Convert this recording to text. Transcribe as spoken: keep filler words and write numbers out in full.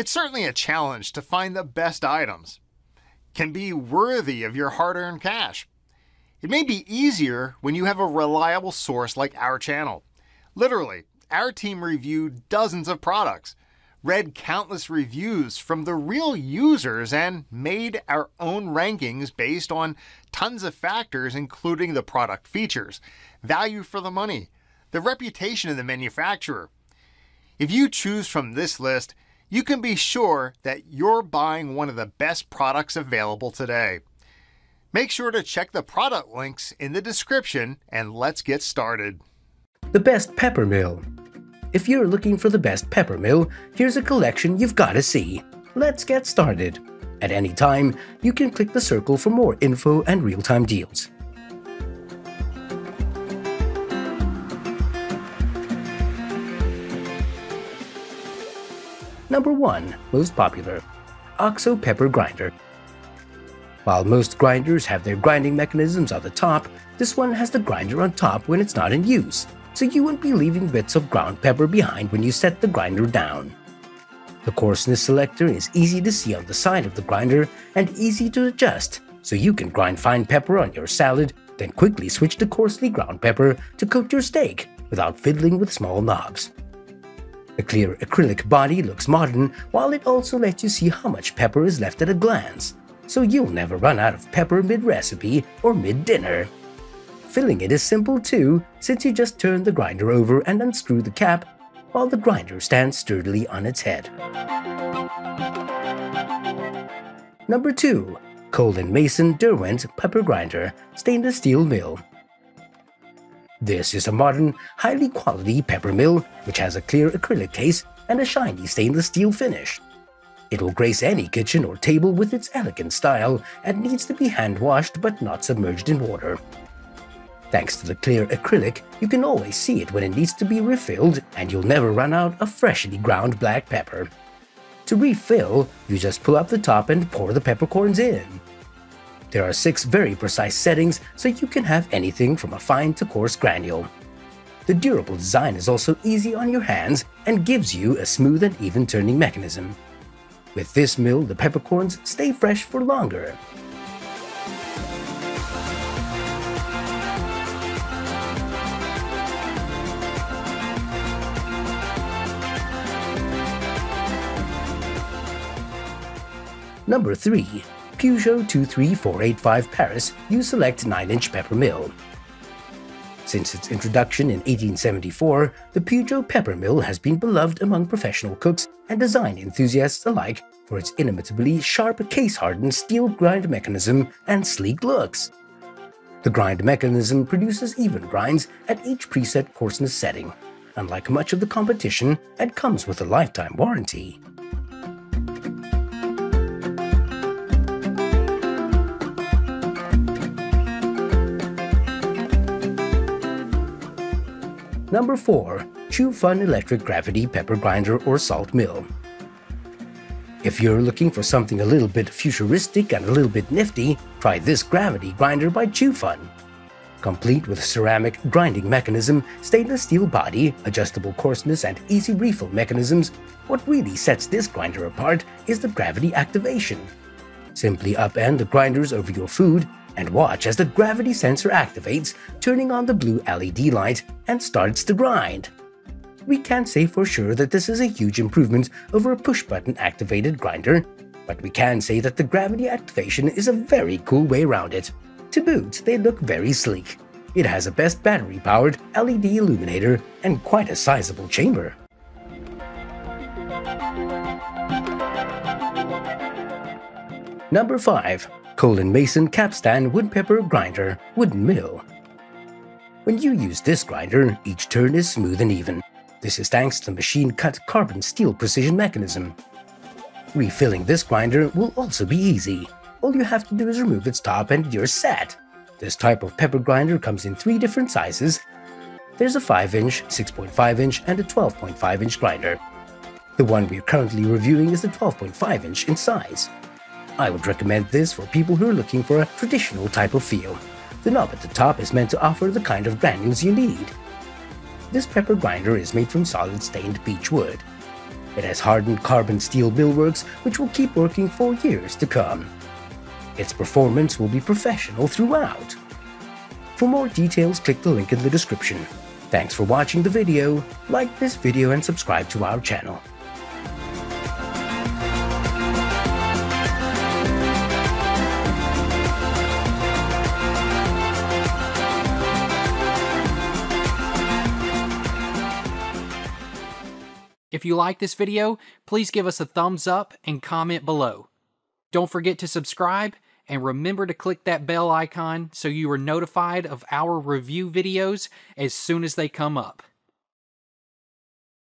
It's certainly a challenge to find the best items. It can be worthy of your hard-earned cash. It may be easier when you have a reliable source like our channel. Literally, our team reviewed dozens of products, read countless reviews from the real users, and made our own rankings based on tons of factors, including the product features, value for the money, the reputation of the manufacturer. If you choose from this list, you can be sure that you're buying one of the best products available today. Make sure to check the product links in the description, and let's get started. The best pepper mill. If you're looking for the best pepper mill, here's a collection you've got to see. Let's get started. At any time, you can click the circle for more info and real-time deals. Number one. Most popular. Oxo Pepper Grinder. While most grinders have their grinding mechanisms on the top, this one has the grinder on top when it's not in use, so you won't be leaving bits of ground pepper behind when you set the grinder down. The coarseness selector is easy to see on the side of the grinder and easy to adjust, so you can grind fine pepper on your salad, then quickly switch to coarsely ground pepper to coat your steak without fiddling with small knobs. The clear acrylic body looks modern, while it also lets you see how much pepper is left at a glance, so you'll never run out of pepper mid-recipe or mid-dinner. Filling it is simple too, since you just turn the grinder over and unscrew the cap, while the grinder stands sturdily on its head. Number two. Cole and Mason Derwent Pepper Grinder Stainless Steel Mill. This is a modern, highly quality pepper mill which has a clear acrylic case and a shiny stainless steel finish. It will grace any kitchen or table with its elegant style and needs to be hand-washed but not submerged in water. Thanks to the clear acrylic, you can always see it when it needs to be refilled, and you'll never run out of freshly ground black pepper. To refill, you just pull up the top and pour the peppercorns in. There are six very precise settings, so you can have anything from a fine to coarse granule. The durable design is also easy on your hands and gives you a smooth and even turning mechanism. With this mill, the peppercorns stay fresh for longer. Number three. Peugeot two three four eight five Paris U Select nine inch Pepper Mill. Since its introduction in eighteen seventy-four, the Peugeot Pepper Mill has been beloved among professional cooks and design enthusiasts alike for its inimitably sharp case-hardened steel grind mechanism and sleek looks. The grind mechanism produces even grinds at each preset coarseness setting, unlike much of the competition, and comes with a lifetime warranty. Number four. Chew Fun Electric Gravity Pepper Grinder or Salt Mill. If you're looking for something a little bit futuristic and a little bit nifty, try this gravity grinder by Chew Fun. Complete with a ceramic grinding mechanism, stainless steel body, adjustable coarseness, and easy refill mechanisms, what really sets this grinder apart is the gravity activation. Simply upend the grinders over your food and watch as the gravity sensor activates, turning on the blue L E D light, and starts to grind. We can't say for sure that this is a huge improvement over a push-button activated grinder, but we can say that the gravity activation is a very cool way around it. To boot, they look very sleek. It has a best battery-powered L E D illuminator and quite a sizable chamber. Number five. Cole and Mason Capstan Wood Pepper Grinder Wooden Mill. When you use this grinder, each turn is smooth and even. This is thanks to the machine-cut carbon steel precision mechanism. Refilling this grinder will also be easy. All you have to do is remove its top and you're set. This type of pepper grinder comes in three different sizes. There's a five inch, six point five inch, and a twelve point five inch grinder. The one we're currently reviewing is the twelve point five inch in size. I would recommend this for people who are looking for a traditional type of feel. The knob at the top is meant to offer the kind of granules you need. This pepper grinder is made from solid stained beech wood. It has hardened carbon steel billworks which will keep working for years to come. Its performance will be professional throughout. For more details, click the link in the description. Thanks for watching the video, like this video and subscribe to our channel. If you like this video, please give us a thumbs up and comment below. Don't forget to subscribe and remember to click that bell icon so you are notified of our review videos as soon as they come up.